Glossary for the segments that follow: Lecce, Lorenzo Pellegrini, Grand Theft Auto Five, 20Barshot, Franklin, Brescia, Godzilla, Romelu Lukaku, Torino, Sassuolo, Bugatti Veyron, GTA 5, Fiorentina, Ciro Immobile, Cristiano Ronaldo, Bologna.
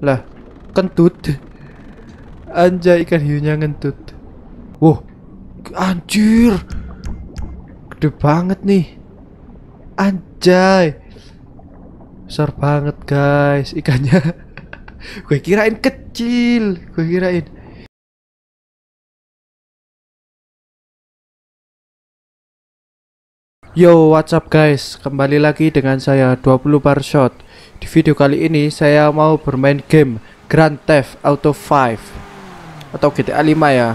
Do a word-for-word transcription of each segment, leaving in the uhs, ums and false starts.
Lah, kentut. Anjay, ikan hiunya ngentut. Wow, anjir. Gede banget nih. Anjay. Besar banget, guys, ikannya. Gue kirain kecil. Gue kirain. Yo, what's up guys? Kembali lagi dengan saya twenty Barshot. Di video kali ini saya mau bermain game Grand Theft Auto Five atau G T A lima ya.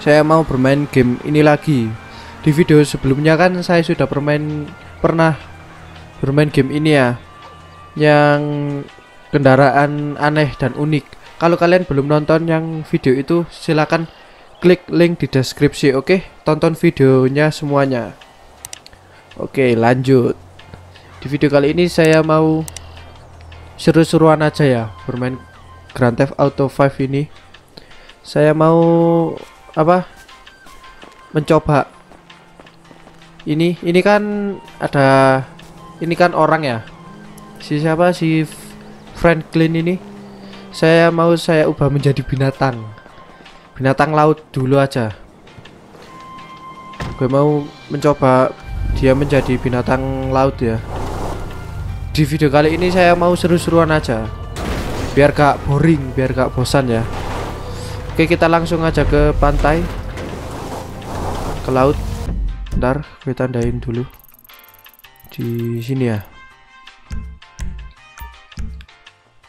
Saya mau bermain game ini lagi. Di video sebelumnya kan saya sudah bermain pernah bermain game ini ya, yang kendaraan aneh dan unik. Kalau kalian belum nonton yang video itu, silakan klik link di deskripsi, oke? Okay? Tonton videonya semuanya. Oke, lanjut. Di video kali ini saya mau seru-seruan aja ya, bermain Grand Theft Auto Five ini. Saya mau apa? Mencoba. Ini, ini kan ada, ini kan orang ya. Si siapa si Franklin ini? Saya mau saya ubah menjadi binatang, binatang laut dulu aja. Gue mau mencoba. Dia menjadi binatang laut ya. Di video kali ini saya mau seru-seruan aja, biar gak boring, biar gak bosan ya. Oke, kita langsung aja ke pantai, ke laut. Bentar, gue tandain dulu di sini ya.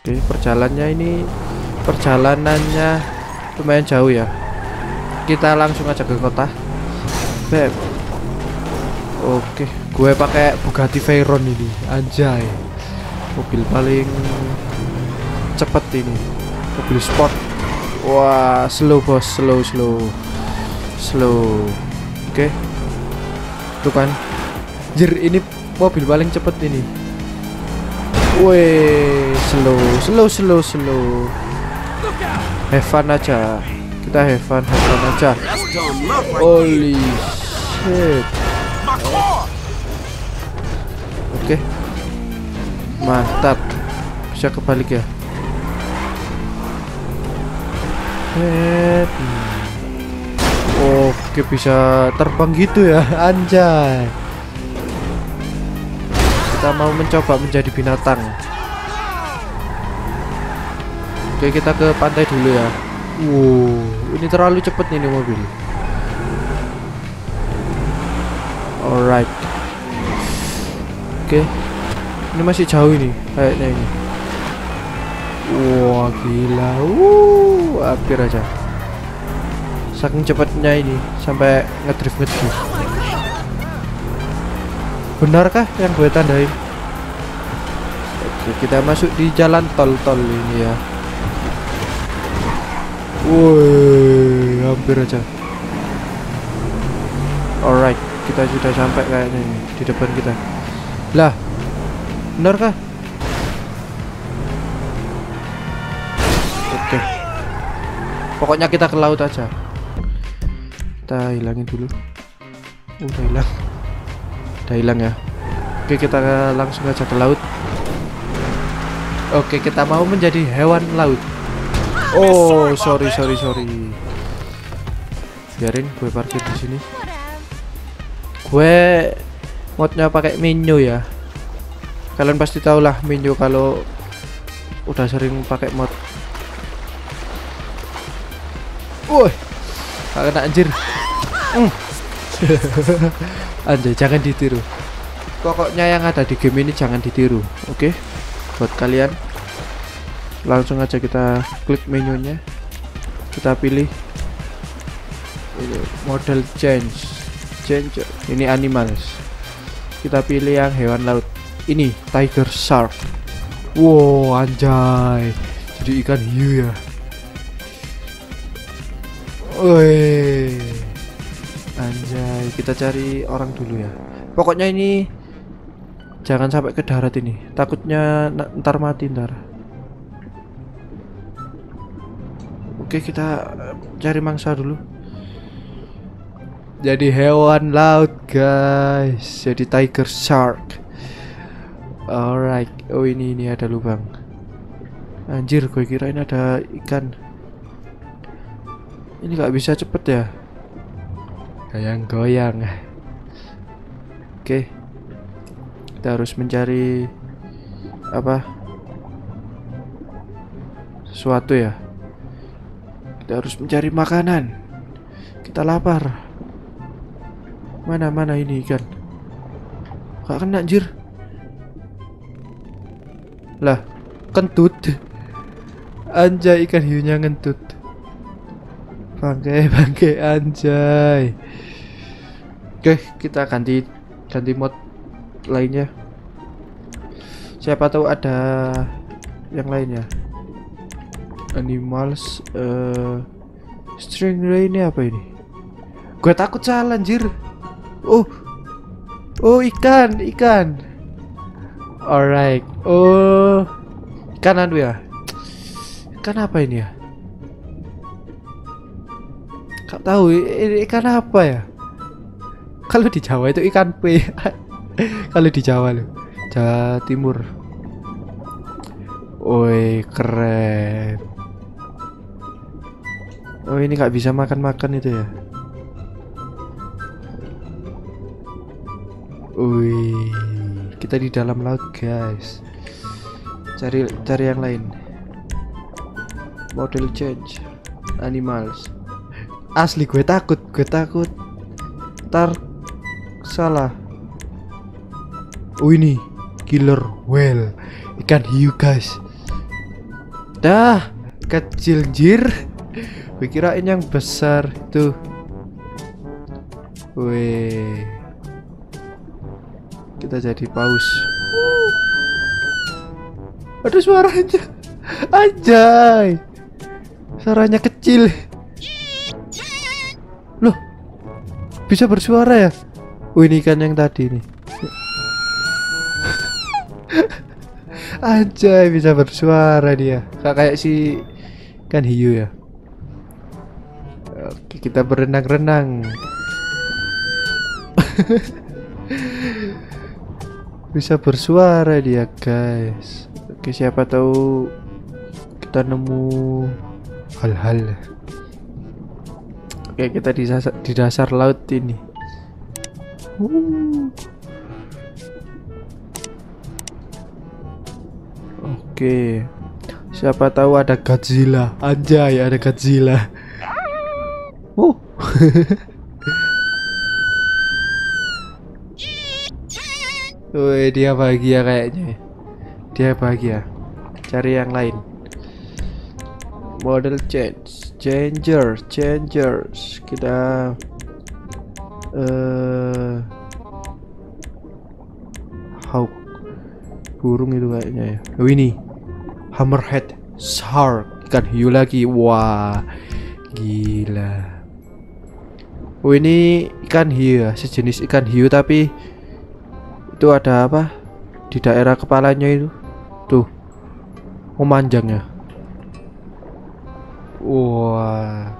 Oke, perjalanannya ini perjalanannya lumayan jauh ya. Kita langsung aja ke kota. Beb. Oke, gue pakai Bugatti Veyron ini, anjay. Mobil paling cepet ini, mobil sport. Wah, slow bos, slow, slow, slow. Oke, itu kan. Jir, ini mobil paling cepet ini. Weh, slow, slow, slow, slow. Have fun aja, kita have fun, have fun aja. Holy shit. Oke, mantap. Bisa kebalik ya. Oke, bisa terbang gitu ya, anjay. Kita mau mencoba menjadi binatang. Oke, kita ke pantai dulu ya. Wow, ini terlalu cepet nih, ini mobil. Alright. Oke, okay. Ini masih jauh ini kayaknya ini. Wah, gila. Wuh, hampir aja. Saking cepatnya ini sampai ngedrift ngedrift. Benarkah yang gue tandain? Oke, okay, kita masuk di jalan tol-tol ini ya. Woi, hampir aja. Alright. Kita sudah sampai kayaknya ini, di depan kita. Lah, benarkah? Oke, pokoknya kita ke laut aja. Kita hilangin dulu. Udah hilang, udah hilang ya. Oke, kita langsung aja ke laut. Oke, kita mau menjadi hewan laut. Oh, sorry sorry sorry. Biarin, gue parkir di sini. Gue modnya pakai menu ya. Kalian pasti tahu lah menu kalau udah sering pakai mod. Woi, gak kena anjir. Mm. Anjir, jangan ditiru. Pokoknya yang ada di game ini jangan ditiru. Oke, okay? Buat kalian langsung aja kita klik menunya. Kita pilih model change. Ini animals. Kita pilih yang hewan laut. Ini tiger shark. Wow, anjay. Jadi ikan hiu ya. Woi, anjay. Kita cari orang dulu ya. Pokoknya ini jangan sampai ke darat ini. Takutnya ntar mati ntar. Oke, kita cari mangsa dulu. Jadi hewan laut guys, jadi tiger shark. Alright. Oh, ini ini ada lubang. Anjir, gue kirain ada ikan. Ini nggak bisa cepet ya? Goyang-goyang. Oke, kita harus mencari apa? Sesuatu ya. Kita harus mencari makanan. Kita lapar. Mana-mana ini ikan? Gak kena anjir. Lah, kentut. Anjay, ikan hiunya ngentut. Bangke, bangke, anjay. Oke, kita ganti ganti mod lainnya. Siapa tahu ada yang lainnya. Animals, uh, stingray ini apa ini? Gue takut salah anjir. Oh, oh ikan, ikan. Alright, oh ikan anu ya. Ikan apa ini ya? Gak tahu ini ikan apa ya? Kalau di Jawa itu ikan pe. Kalau di Jawa loh, Jawa Timur. Oi keren. Oh ini nggak bisa makan-makan itu ya. Wih, kita di dalam laut guys. Cari cari yang lain. Model change, animals. Asli gue takut, gue takut. Ntar salah. Oh ini killer whale, ikan hiu guys. Dah kecil jir. Gue kirain yang besar tuh. Weh, kita jadi paus. Aduh suaranya, anjay, suaranya kecil. Loh, bisa bersuara ya? Wih, ini kan yang tadi nih. Anjay, bisa bersuara dia. Gak kayak si kan hiu ya. Oke, kita berenang-renang. Bisa bersuara dia, guys. Oke, siapa tahu kita nemu hal-hal. Oke, kita di dasar, di dasar laut ini. Uh. Oke. Siapa tahu ada Godzilla. Anjay, ada Godzilla. Oh. Woi, dia bahagia kayaknya. Dia bahagia. Cari yang lain. Model change, changer, changers. Kita eh hawk, burung itu kayaknya ya. Oh ini hammerhead shark, ikan hiu lagi. Wah, gila. Oh ini ikan hiu ya, sejenis ikan hiu tapi itu ada apa di daerah kepalanya itu tuh memanjangnya. Wah,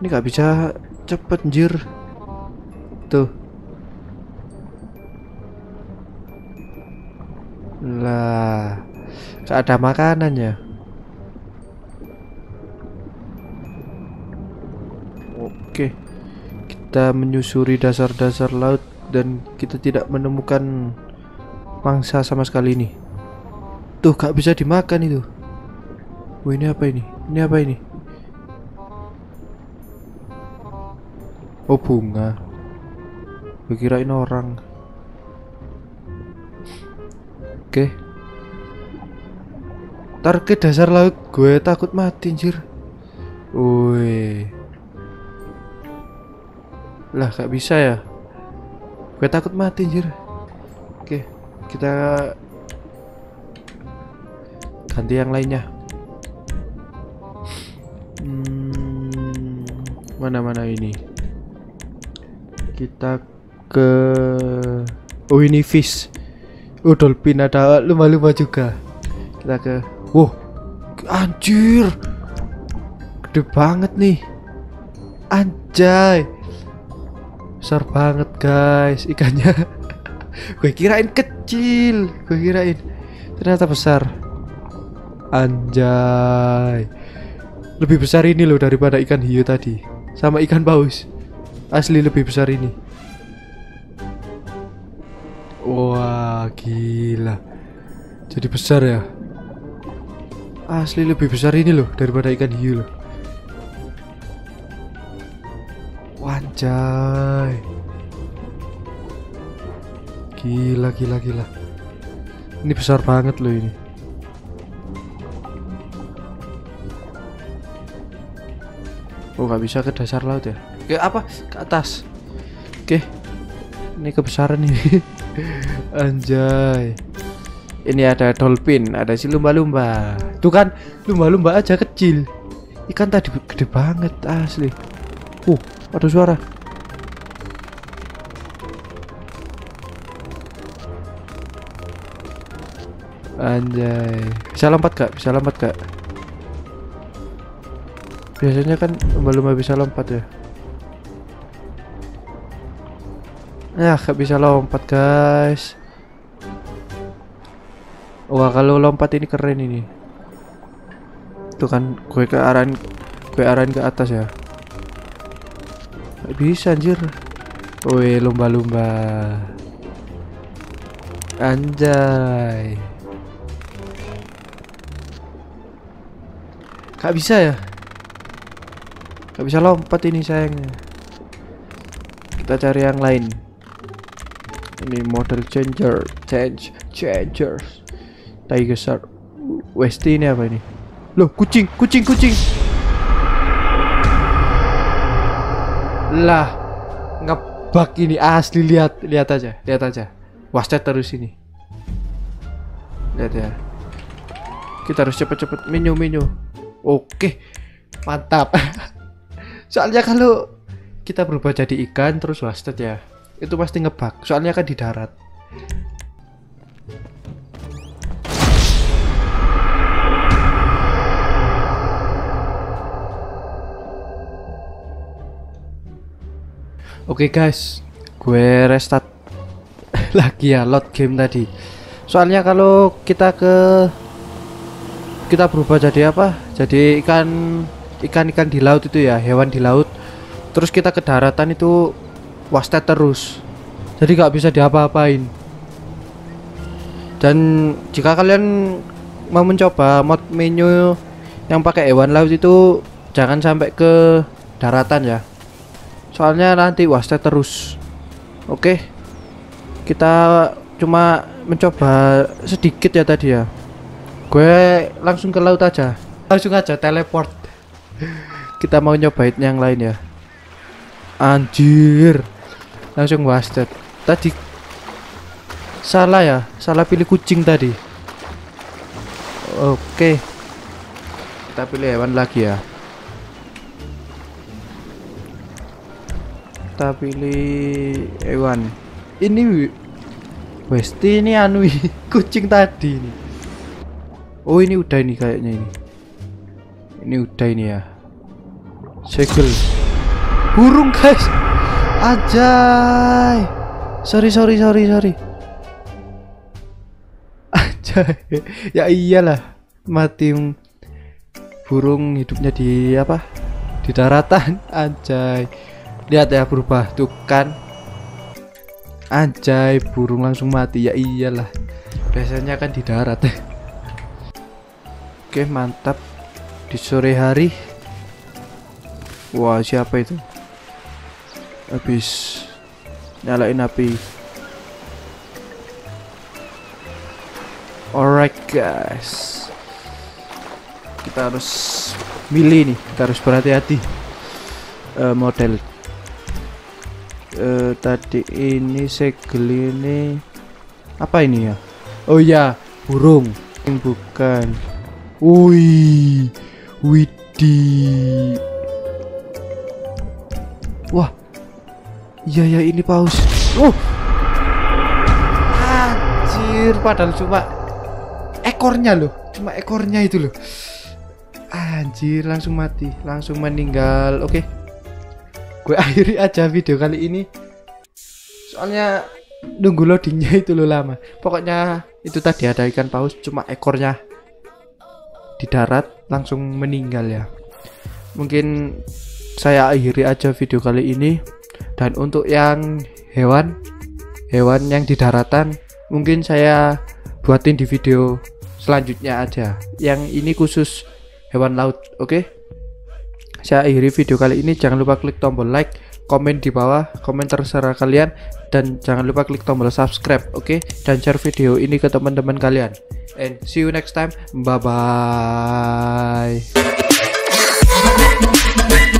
ini nggak bisa cepet njir tuh lah, gak ada makanannya. Oke, kita menyusuri dasar-dasar laut dan kita tidak menemukan mangsa sama sekali. Ini tuh gak bisa dimakan itu. Wih, ini apa ini? Ini apa ini? Oh bunga, gue kirain orang. Oke, tar ke dasar laut, gue takut mati anjir. Wih lah, gak bisa ya, gue takut mati anjir. Oke, kita ganti yang lainnya. Hmm, mana-mana ini kita ke, oh ini fish, oh dolphin, ada lumba-lumba juga. Kita ke, wow anjir gede banget nih, anjay besar banget guys ikannya. Gue kirain kecil, gue kirain ternyata besar. Anjay, lebih besar ini loh daripada ikan hiu tadi. Sama ikan paus. Asli lebih besar ini. Wah gila, jadi besar ya. Asli lebih besar ini loh daripada ikan hiu loh. Anjay, gila gila gila. Ini besar banget loh ini. Oh nggak bisa ke dasar laut ya? Ke apa? Ke atas. Oke, ini kebesaran ini. Anjay. Ini ada dolphin, ada si lumba-lumba. Tuh kan, lumba-lumba aja kecil. Ikan tadi gede banget asli. Uh, ada suara. Anjay. Bisa lompat gak? Bisa lompat gak? Biasanya kan lumba-lumba bisa lompat ya. Nah, gak bisa lompat guys. Wah kalau lompat ini keren ini. Tuh kan gue ke arahin, gue arahin ke atas ya. Gak bisa anjir. Woi lumba-lumba. Anjay. Gak bisa ya. Gak bisa lompat ini sayangnya. Kita cari yang lain. Ini model changer, change, changers, tiger shark. West ini apa ini? Loh kucing, kucing, kucing. Lah ngebug ini asli, lihat, lihat aja, lihat aja. Wasted terus ini. Lihat ya. Kita harus cepet-cepet menu menu. Oke, mantap. Soalnya kalau kita berubah jadi ikan terus wasted ya, itu pasti ngebug. Soalnya kan di darat. Oke guys, gue restart lagi ya load game tadi. Soalnya kalau kita ke kita berubah jadi apa? Jadi ikan, ikan-ikan di laut itu ya, hewan di laut. Terus kita ke daratan itu wasted terus. Jadi nggak bisa diapa-apain. Dan jika kalian mau mencoba mod menu yang pakai hewan laut itu, jangan sampai ke daratan ya. Soalnya nanti wasted terus. Oke, kita cuma mencoba sedikit ya tadi ya. Gue langsung ke laut aja. Langsung aja teleport. Kita mau nyobain yang lain ya. Anjir, langsung wasted. Tadi salah ya, salah pilih kucing tadi. Oke, kita pilih hewan lagi ya. Kita pilih hewan. Ini Westi ini anu kucing tadi ini. Oh ini udah ini kayaknya ini. Ini udah ini ya. Segel. Burung guys. Ajay. Sorry sorry sorry sorry. Ajay. Ya iyalah, mati burung hidupnya di apa? Di daratan. Ajay. Lihat ya berubah tuh kan. Ajay, burung langsung mati. Ya iyalah. Biasanya kan di darat. Oke, mantap. Di sore hari. Wah siapa itu? Habis nyalain api. Alright guys, kita harus milih nih. Kita harus berhati-hati. uh, Model uh, tadi ini segel ini. Apa ini ya? Oh ya, burung. Bukan. Wih, widih. Wah, iya ya ini paus. Oh, anjir, padahal cuma ekornya loh, cuma ekornya itu loh. Anjir, langsung mati, langsung meninggal. Oke, gue akhiri aja video kali ini. Soalnya nunggu loadingnya itu loh lama. Pokoknya itu tadi ada ikan paus, cuma ekornya. di darat langsung meninggal ya. Mungkin saya akhiri aja video kali ini, dan untuk yang hewan hewan yang di daratan mungkin saya buatin di video selanjutnya aja. Yang ini khusus hewan laut. Oke, saya akhiri video kali ini. Jangan lupa klik tombol like, komen di bawah, komen terserah kalian, dan jangan lupa klik tombol subscribe. Oke, dan share video ini ke teman-teman kalian, and see you next time. Bye bye.